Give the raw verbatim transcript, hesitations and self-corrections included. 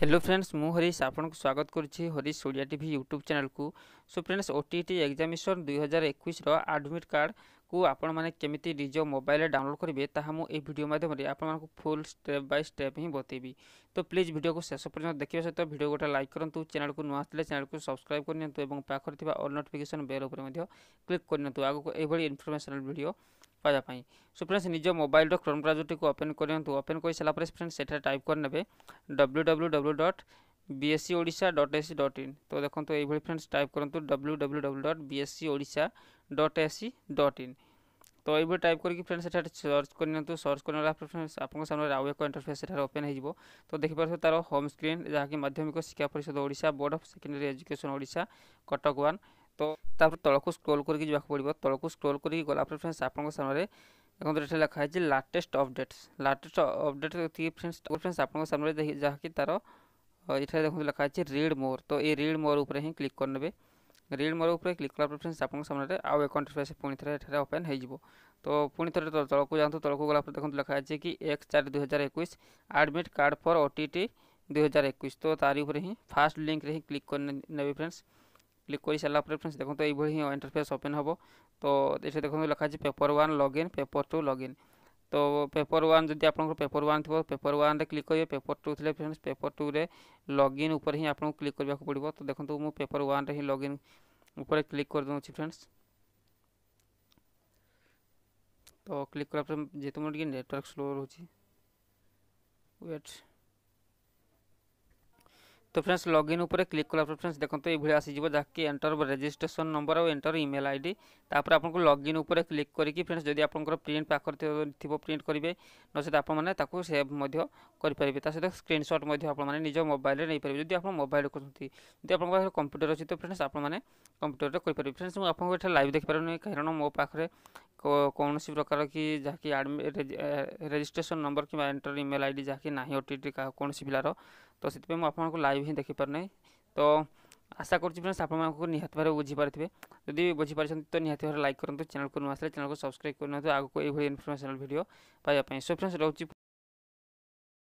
Hello friends, मु हरीश आपन को स्वागत करुच्ची Harish Odia TV YouTube channel को। सो फ्रेंड्स, ओटीईटी एग्जामिनेशन दो हज़ार इक्कीस रो एडमिट कार्ड को आपण माने केमिति निज मोबाइल डाउनलोड करेंगे ताहा मु ए वीडियो माध्यम रे आपण मानको फुल स्टेप बाय स्टेप ही बतेबी। तो प्लीज वीडियो को शेष पर्यंत देखिबा सहित वीडियो गोटा लाइक करंतु, चैनल को नुवा आथिले चैनल को सब्सक्राइब करनियंतु एवं पाखर थिबा ऑल नोटिफिकेशन बेल ऊपर मध्ये क्लिक करनियंतु आगो को ए भली इन्फॉर्मेशनल वीडियो पाया पाई। सो फ्रेंड्स, निज मोबाइल क्रोम ब्राउजर को ओपन करनियंतु। ओपन कर सला पर फ्रेंड्स सेटा टाइप करनेबे W W W dot B S C Odisha dot A C dot in. तो देखो तो ये फ्रेंड्स टाइप करंतु W W W dot B S C Odisha dot A C dot in. तो ये टाइप करके फ्रेंड्स एठार सर्च करनियंतु। सर्च करला पर फ्रेंड्स आपन सामने आउ एक इंटरफेस एठार ओपन हो जिवो। तो देखि परसो तारो होम स्क्रीन जाकि माध्यमिक शिक्षा परिषद Odisha, board of secondary education Odisha, Cuttack one. तो तापर तलक स्क्रोल करके जाक पड़ो। तलक स्क्रोल करके गला पर फ्रेंड्स आपन सामने देखो तो ये लिखा है latest updates. Latest update friends friends आप सामने जहाँकि तार ये देखो लिखा है रीड मोर। तो ये रीड मोर उपर ही क्लिक करने। रीड मोर उपर क्लिक कला फ्रेंड्स आप सामने आउ एक इंटरफेस पुणी थे ओपन हो। तो पुणी थे तलक जातु। तलक गला देखो लिखा है कि एक चार दुई हजार एक एडमिट कार्ड फॉर ओटीईटी दो हज़ार इक्कीस। तो तारी उपर ही फास्ट लिंक रे क्लिक करने फ्रेंड्स। क्लिक कर सारा फ्रेंड्स देखो तो ये इंटरफेस ओपन हम। तो ये देखो लिखा है paper one login, paper two login. तो पेपर वन जब आप पेपर वन थी पेपर वन क्लिक करेंगे, पेपर टू थे फ्रेंड्स पेपर टू रे लॉगिन उपर ही आपको क्लिक करने को पड़ो। तो देखो मुझे पेपर वन रे लॉगिन उपर क्लिक कर दूँ फ्रेंड्स। तो क्लिक कला जेहतु मोर नेटवर्क स्लो रही वेट। तो फ्रेंड्स लॉगिन ऊपर क्लिक कला फ्रेंड्स देखो तो ये आसीज जहाँकि एंटर रजिस्ट्रेशन नंबर और एंटर ईमेल आईडी। तापर आपको लॉगिन ऊपर क्लिक करके फ्रेंड्स जब आप प्रिंट पाकर थी प्रिंट करेंगे नचेत आपको सेव करेंगे। ता सहित स्क्रीनशॉट निज मोबाइल नहीं पारे जब आप मोबाइल करती जब आप पास कंप्यूटर अच्छी। तो फ्रेंड्स आप कंप्यूटर करेंगे फ्रेंड्स। मुझे लाइव देखिपार नहीं कहना मो पाखे कौन सी प्रकार की जहाँकि रजिस्ट्रेशन नंबर कि एंटर ईमेल आईडी जहाँकि ना ओटीईटी कौन सी पिलार। तो से आपको लाइव ही देखिपार नहीं। तो आशा करुँच फ्रेंड्स आपको निहत भाव बुझीपारे। जदि बुझीपार तो निहत भाव लाइक करूँ, चैनल को नुआ चैनल को सब्सक्राइब करूँ आगे ये इनफॉर्मेशनल वीडियो पाया। सो फ्रेंड्स रोचे।